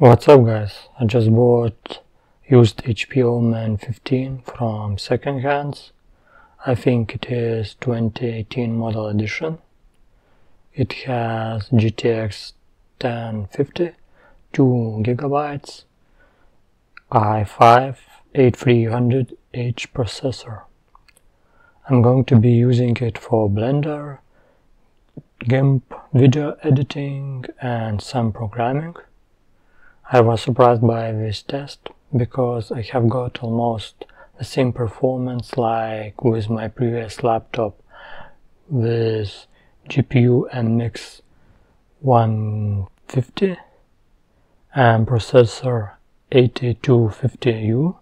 What's up guys, I just bought used HP Omen 15 from second hands. I think it is 2018 model edition. It has GTX 1050, 2GB, i5-8300H processor. I'm going to be using it for Blender, GIMP video editing and some programming. I was surprised by this test because I have got almost the same performance like with my previous laptop with GPU MX 150 and processor 8250U.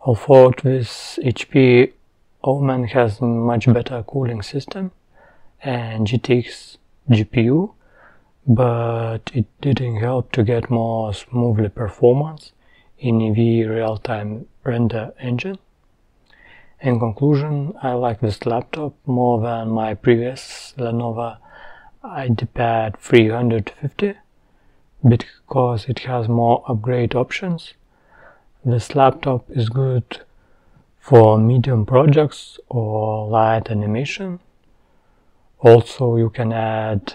Although this HP Omen has a much better cooling system and GTX GPU, but it didn't help to get more smoothly performance in EV real-time render engine. In conclusion, I like this laptop more than my previous Lenovo Ideapad 350 because it has more upgrade options. This laptop is good for medium projects or light animation. Also, you can add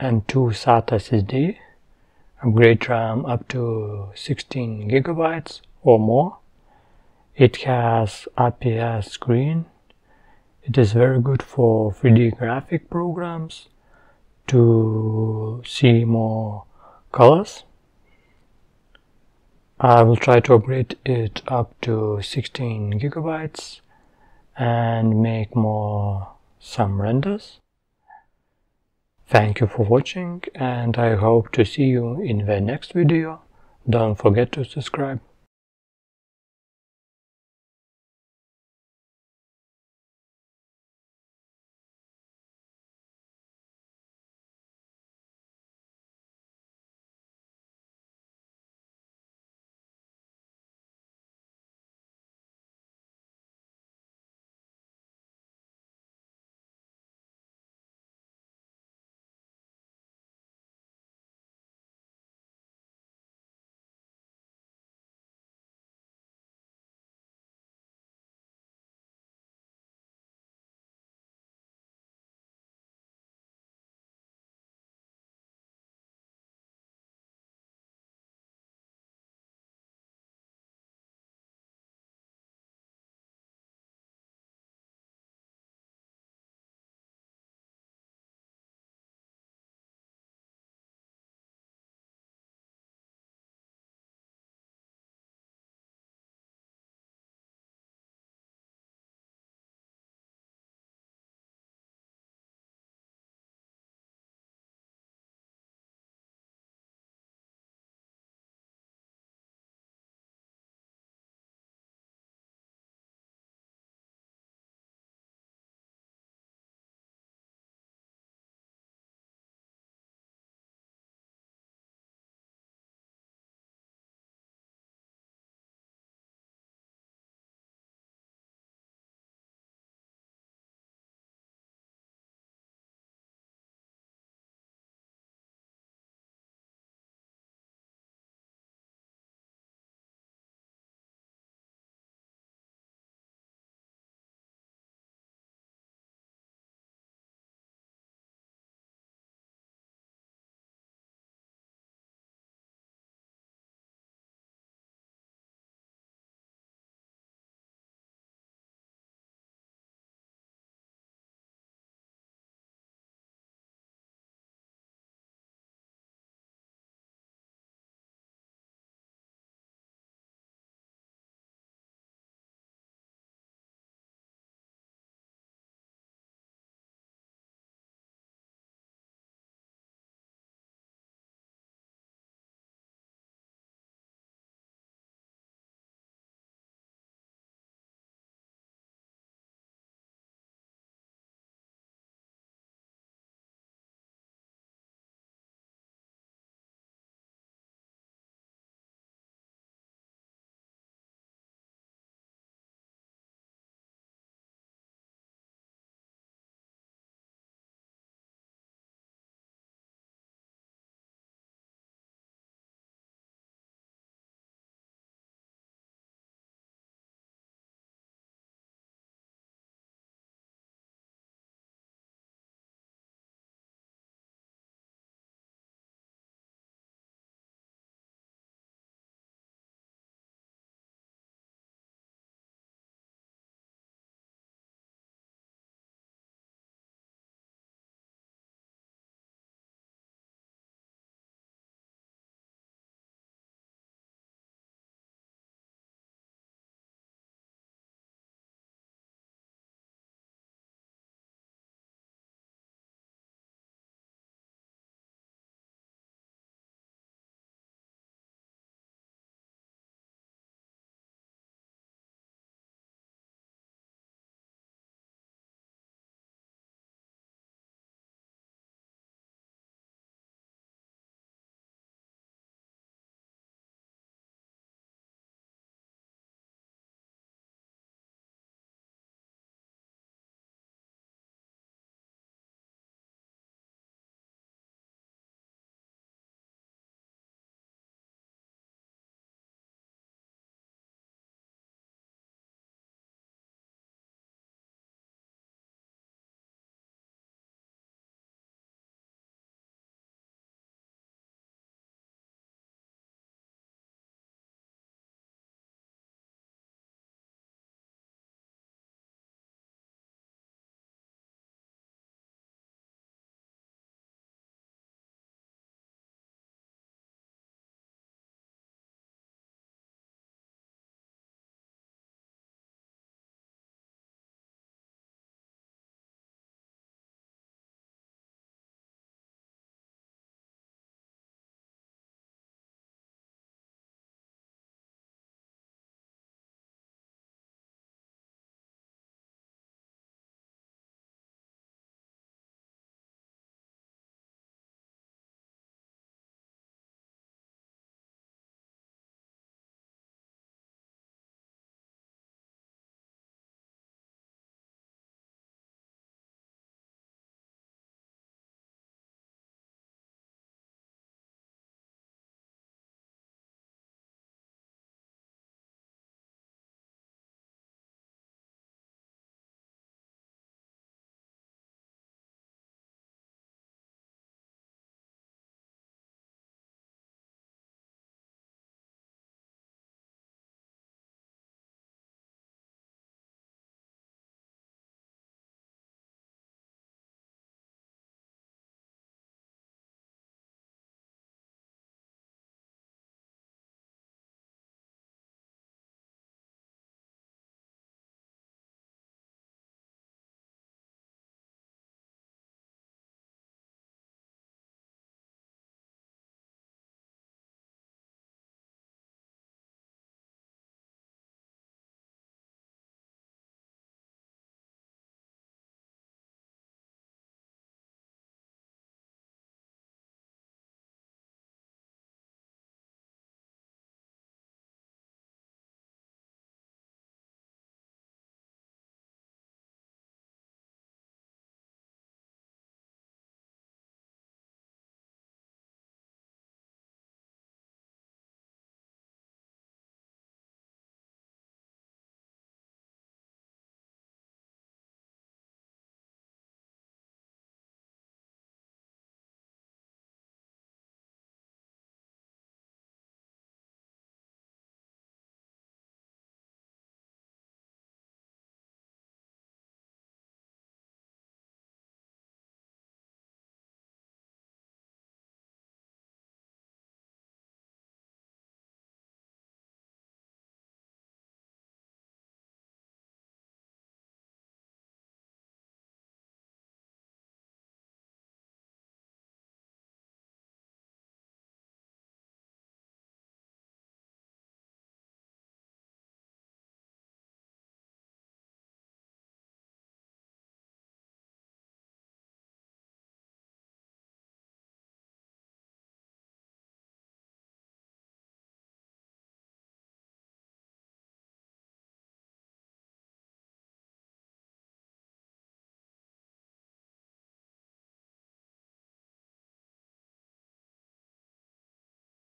M2 SATA SSD, upgrade RAM up to 16GB or more. It has IPS screen. It is very good for 3D graphic programs to see more colors. I will try to upgrade it up to 16GB and make more some renders. Thank you for watching and I hope to see you in the next video. Don't forget to subscribe.